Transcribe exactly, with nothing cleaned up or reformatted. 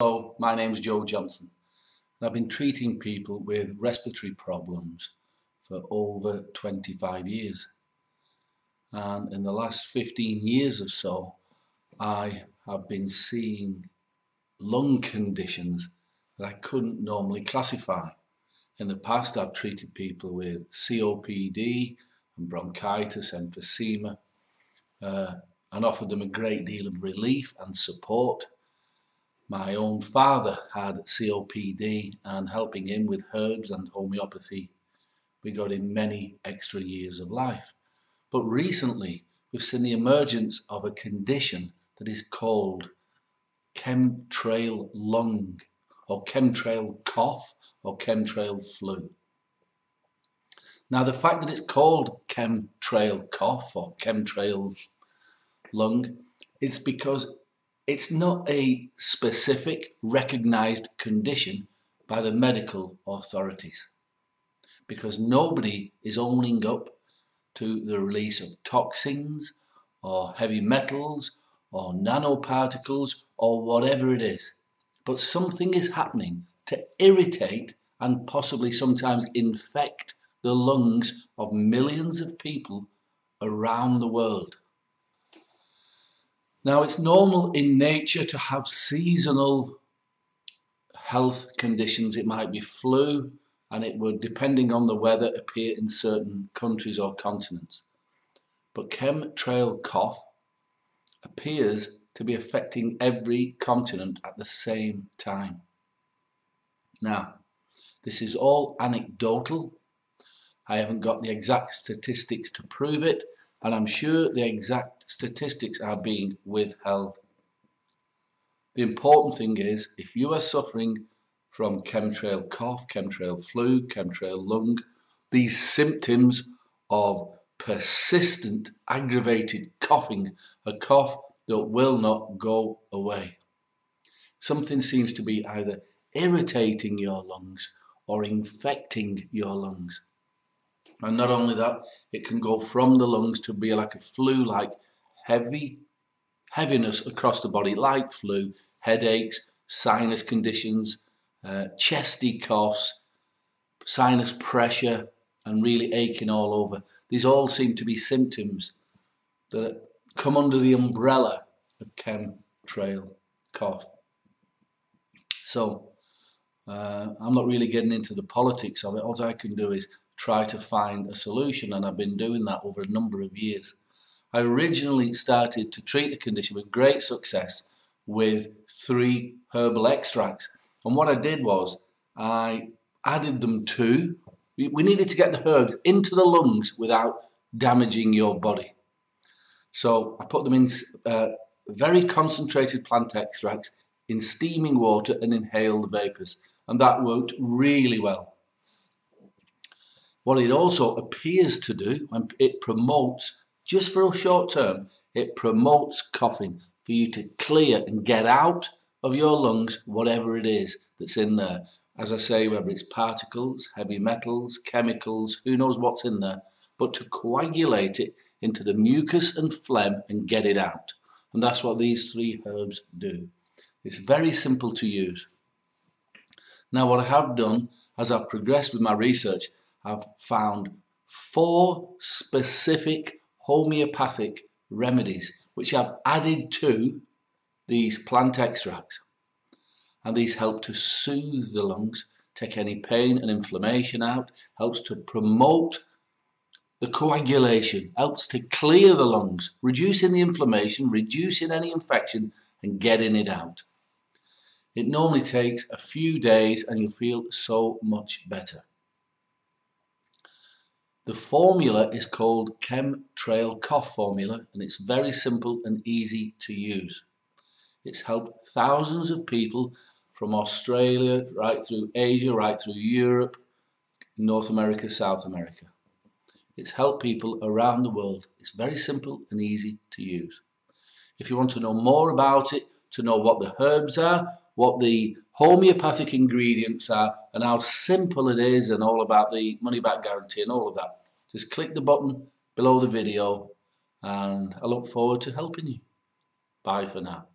Hello, my name is Joe Johnson and I've been treating people with respiratory problems for over twenty-five years, and in the last fifteen years or so I have been seeing lung conditions that I couldn't normally classify. In the past I've treated people with C O P D and bronchitis, emphysema, uh, and offered them a great deal of relief and support. My own father had C O P D, and helping him with herbs and homeopathy, we got him many extra years of life. But recently we've seen the emergence of a condition that is called chemtrail lung, or chemtrail cough, or chemtrail flu. Now, the fact that it's called chemtrail cough or chemtrail lung is because it's not a specific recognized condition by the medical authorities, because nobody is owning up to the release of toxins or heavy metals or nanoparticles or whatever it is. But something is happening to irritate and possibly sometimes infect the lungs of millions of people around the world. Now, it's normal in nature to have seasonal health conditions. It might be flu, and it would, depending on the weather, appear in certain countries or continents. But chemtrail cough appears to be affecting every continent at the same time. Now, this is all anecdotal. I haven't got the exact statistics to prove it, and I'm sure the exact statistics are being withheld. The important thing is, if you are suffering from chemtrail cough, chemtrail flu, chemtrail lung, these symptoms of persistent aggravated coughing, a cough that will not go away. Something seems to be either irritating your lungs or infecting your lungs. And not only that, it can go from the lungs to be like a flu, like heavy, heaviness across the body, like flu, headaches, sinus conditions, uh, chesty coughs, sinus pressure, and really aching all over. These all seem to be symptoms that come under the umbrella of chemtrail cough. So, uh, I'm not really getting into the politics of it. All I can do is try to find a solution, and I've been doing that over a number of years. I originally started to treat the condition with great success with three herbal extracts, and what I did was I added them to, we needed to get the herbs into the lungs without damaging your body. So I put them in uh, very concentrated plant extracts in steaming water and inhaled vapours, and that worked really well. What it also appears to do, and it promotes, just for a short term, it promotes coughing, for you to clear and get out of your lungs whatever it is that's in there. As I say, whether it's particles, heavy metals, chemicals, who knows what's in there, but to coagulate it into the mucus and phlegm and get it out. And that's what these three herbs do. It's very simple to use. Now, what I have done, as I've progressed with my research, I've found four specific homeopathic remedies which I've added to these plant extracts, and these help to soothe the lungs, take any pain and inflammation out, helps to promote the coagulation, helps to clear the lungs, reducing the inflammation, reducing any infection and getting it out. It normally takes a few days and you'll feel so much better. The formula is called Chemtrail Cough Formula, and it's very simple and easy to use. It's helped thousands of people from Australia, right through Asia, right through Europe, North America, South America. It's helped people around the world. It's very simple and easy to use. If you want to know more about it, to know what the herbs are, what the homeopathic ingredients are, and how simple it is, and all about the money back guarantee and all of that, just click the button below the video, and I look forward to helping you. Bye for now.